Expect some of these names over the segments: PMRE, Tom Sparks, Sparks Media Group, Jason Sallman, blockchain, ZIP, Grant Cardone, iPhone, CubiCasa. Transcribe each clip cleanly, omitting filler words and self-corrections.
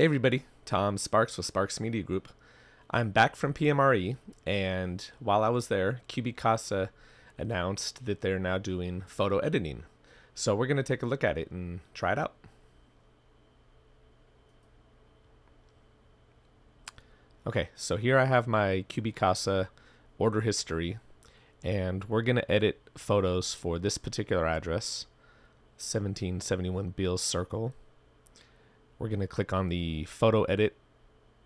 Hey everybody, Tom Sparks with Sparks Media Group. I'm back from PMRE, and while I was there, CubiCasa announced that they're now doing photo editing. So we're going to take a look at it and try it out. Okay, so here I have my CubiCasa order history, and we're going to edit photos for this particular address, 1771 Beals Circle. We're going to click on the photo edit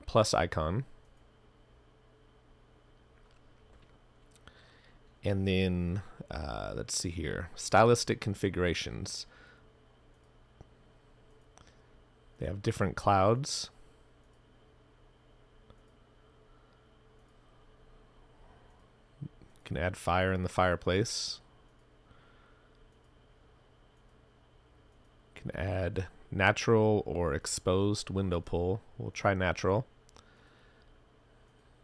plus icon. And then, let's see here, stylistic configurations. They have different clouds. You can add fire in the fireplace. You can add natural or exposed window pull. We'll try natural.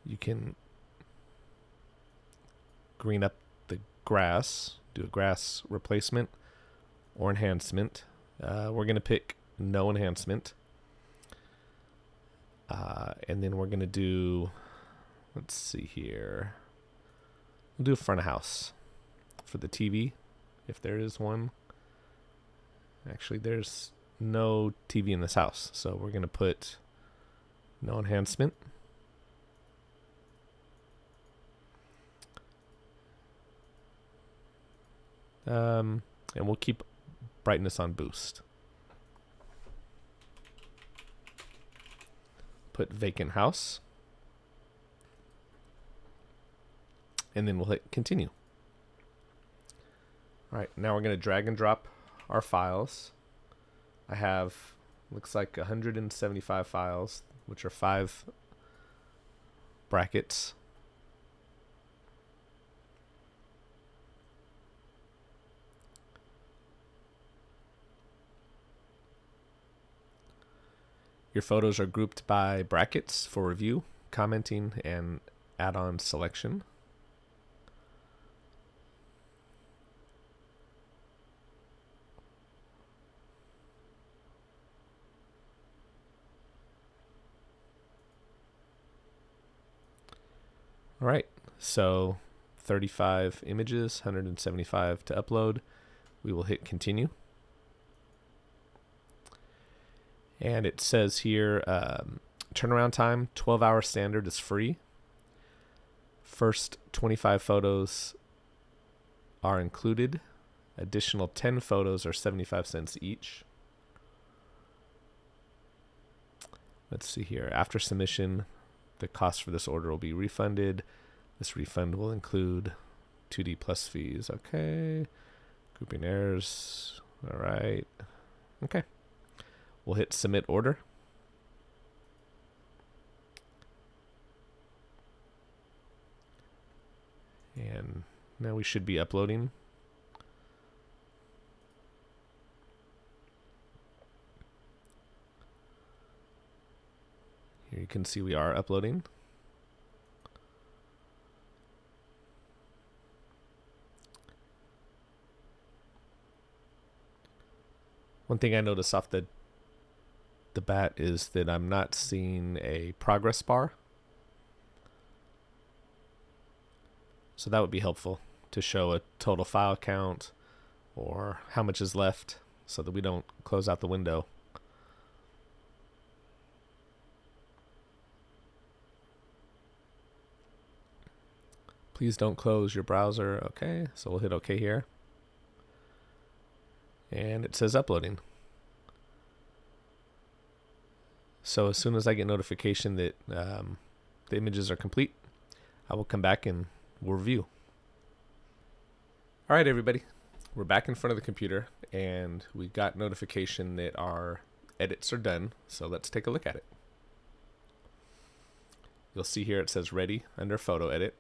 You can green up the grass, do a grass replacement or enhancement. We're going to pick no enhancement. And then we're going to do, let's see here, we'll do front of house for the TV, if there is one. Actually, there's no TV in this house, so we're going to put no enhancement. And we'll keep brightness on boost. Put vacant house. And then we'll hit continue. All right, now we're going to drag and drop our files. I have, looks like 175 files, which are 5 brackets. Your photos are grouped by brackets for review, commenting, and add-on selection. All right, so 35 images, 175 to upload. We will hit continue. And it says here, turnaround time, 12-hour standard is free. First 25 photos are included. Additional 10 photos are 75 cents each. Let's see here, after submission, the cost for this order will be refunded. This refund will include 2D plus fees. Okay. Grouping errors. All right. Okay. We'll hit submit order. And now we should be uploading. Here you can see we are uploading. One thing I noticed off the bat is that I'm not seeing a progress bar. So that would be helpful to show a total file count or how much is left so that we don't close out the window. Please don't close your browser. Okay, so we'll hit OK here. And it says uploading. So as soon as I get notification that the images are complete, I will come back and we'll review. All right, everybody. We're back in front of the computer, and we got notification that our edits are done. So let's take a look at it. You'll see here it says ready under photo edit.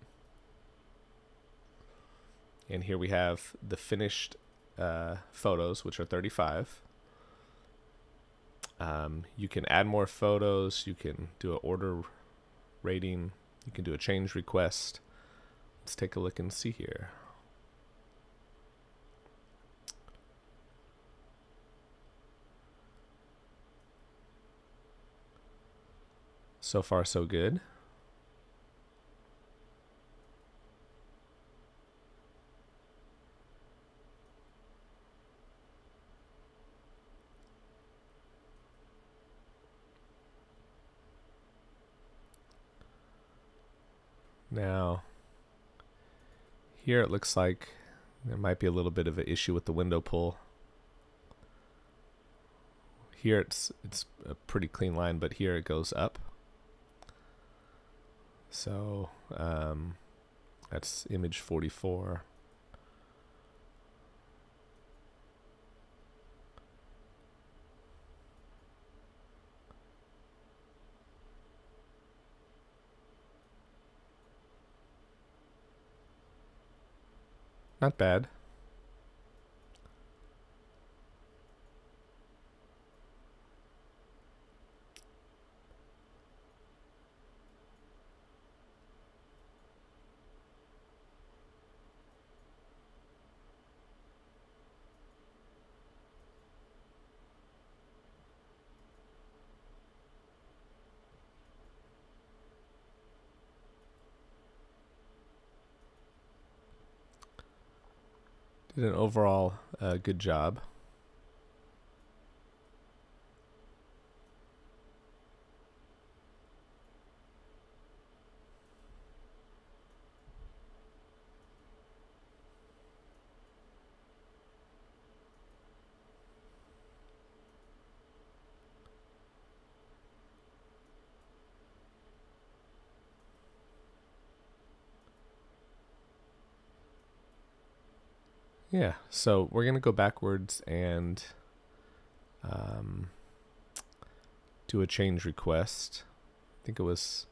And here we have the finished photos, which are 35. You can add more photos. You can do an order rating. You can do a change request. Let's take a look and see here. So far, so good. Now, here it looks like there might be a little bit of an issue with the window pull. Here it's a pretty clean line, but here it goes up. So that's image 44. Not bad. Did an overall good job. Yeah, so we're going to go backwards and do a change request. I think it was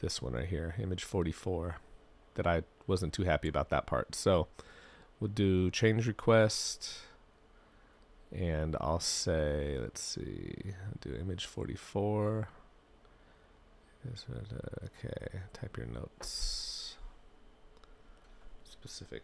this one right here, image 44, that I wasn't too happy about that part. So we'll do change request, and I'll say, let's see, I'll do image 44. Okay, type your notes. Specific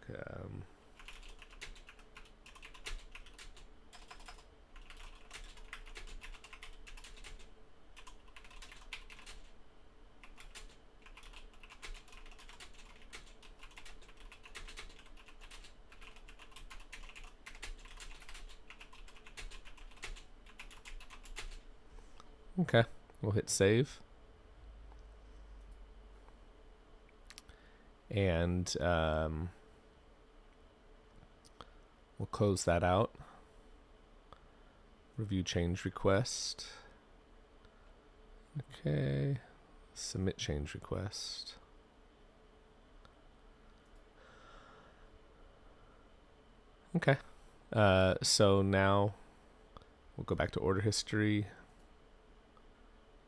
Okay, we'll hit save. And we'll close that out. Review change request. Okay. Submit change request. Okay. So now we'll go back to order history.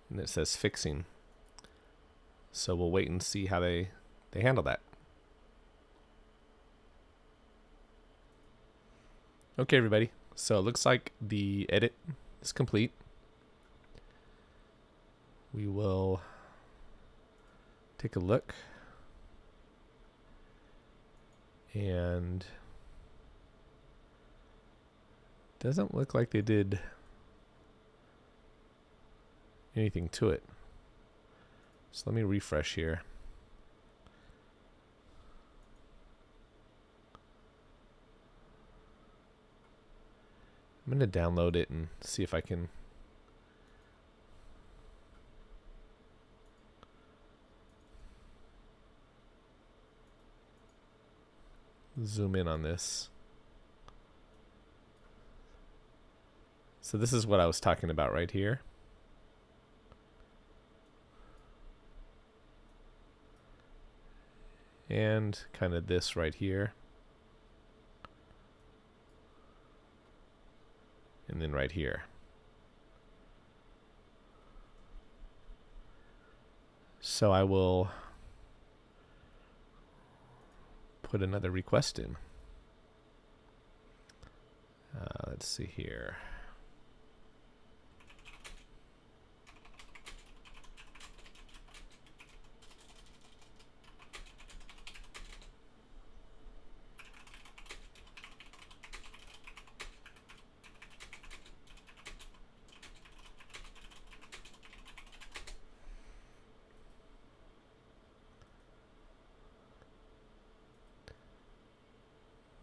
And it says fixing. So we'll wait and see how they handle that. Okay, everybody. So it looks like the edit is complete. We will take a look. And doesn't look like they did anything to it. So let me refresh here. I'm going to download it and see if I can zoom in on this. So this is what I was talking about right here. And kind of this right here. And then right here. So I will put another request in. Let's see here.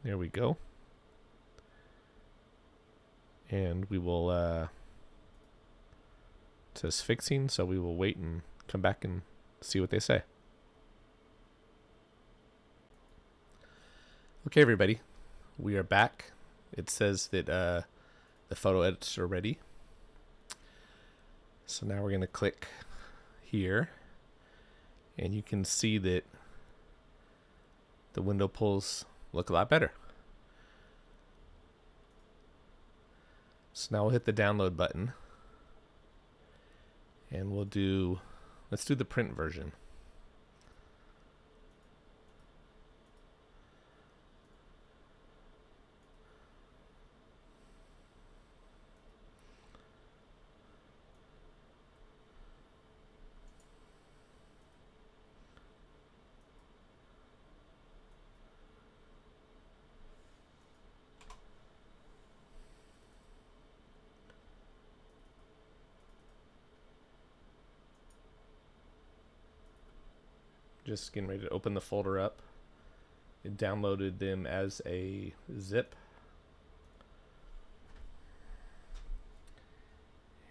There we go. And we will, it says fixing, so we will wait and come back and see what they say. Okay, everybody, we are back. It says that the photo edits are ready. So now we're gonna click here, and you can see that the window pulls look a lot better. So now we'll hit the download button, and we'll do, let's do the print version. Just getting ready to open the folder up. It downloaded them as a zip.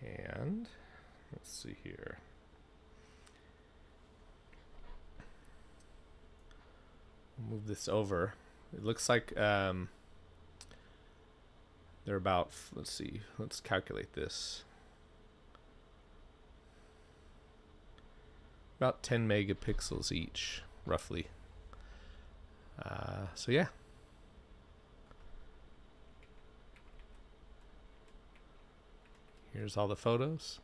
And let's see here. Move this over. It looks like they're about, let's see, let's calculate this. About 10 megapixels each, roughly. So yeah. Here's all the photos.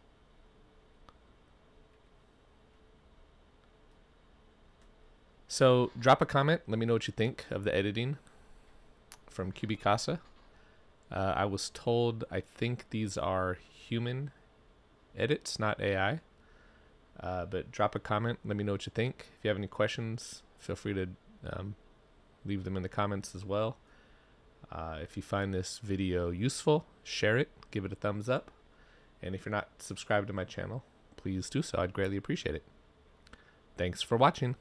So drop a comment. Let me know what you think of the editing from CubiCasa. I was told, I think these are human edits, not AI. But drop a comment, let me know what you think. If you have any questions, feel free to leave them in the comments as well. If you find this video useful, share it, give it a thumbs up. And if you're not subscribed to my channel, please do so. I'd greatly appreciate it. Thanks for watching.